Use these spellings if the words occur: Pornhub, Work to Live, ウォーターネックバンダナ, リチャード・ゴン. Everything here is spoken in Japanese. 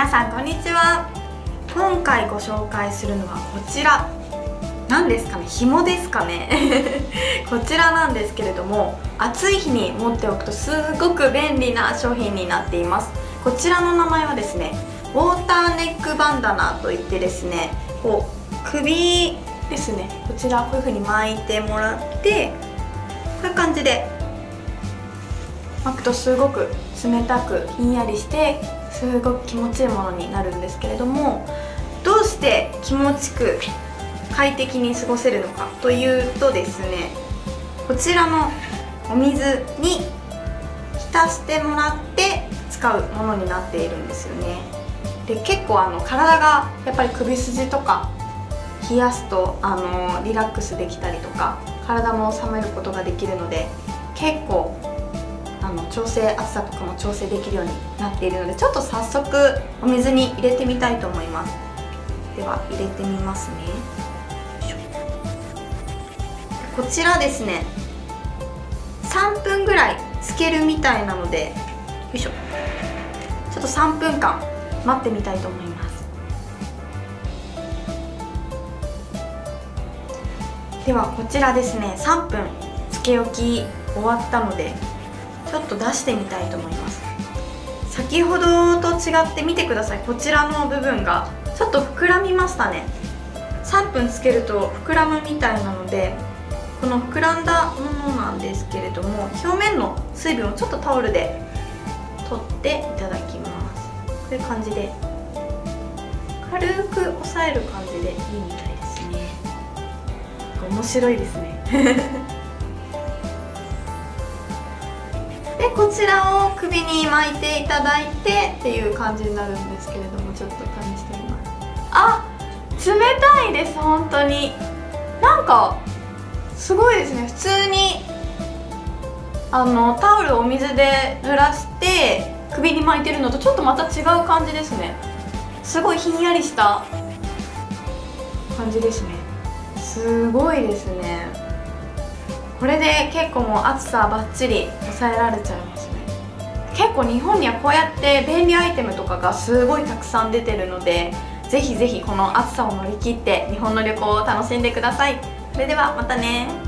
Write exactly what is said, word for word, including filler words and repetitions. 皆さんこんにちは。今回ご紹介するのはこちら、何ですかね、紐ですかねこちらなんですけれども、暑い日に持っておくとすごく便利な商品になっています。こちらの名前はですね、ウォーターネックバンダナといってですね、こう首ですね、こちらこういう風に巻いてもらって、こういう感じで巻くとすごく冷たくひんやりしてすごく気持ちいいものになるんですけれども、どうして気持ちく快適に過ごせるのかというとですね、こちらのお水に浸してもらって使うものになっているんですよね。で、結構あの体がやっぱり首筋とか冷やすとあのリラックスできたりとか、体も収めることができるので、結構あの調整暑さとかも調整できるようになっているので、ちょっと早速お水に入れてみたいと思います。では入れてみますね。こちらですね、さんぷんぐらい漬けるみたいなので、よいしょ、ちょっとさんぷんかん待ってみたいと思います。ではこちらですね、さんぷん漬け置き終わったので、ちょっと出してみたいと思います。先ほどと違って見てください、こちらの部分がちょっと膨らみましたね。さんぷん漬けると膨らむみたいなので、この膨らんだものなんですけれども、表面の水分をちょっとタオルで取っていただきます。こういう感じで軽く押さえる感じでいいみたいですね。面白いですねで、こちらを首に巻いていただいてっていう感じになるんですけれども、ちょっと試してみます。あ、冷たいです。本当になんかすごいですね。普通にあのタオルをお水で濡らして首に巻いてるのとちょっとまた違う感じですね。すごいひんやりした感じですね。すごいですね。これで結構もう暑さばっちり抑えられちゃいますね。結構日本にはこうやって便利アイテムとかがすごいたくさん出てるので、ぜひぜひこの暑さを乗り切って日本の旅行を楽しんでください。それではまたね。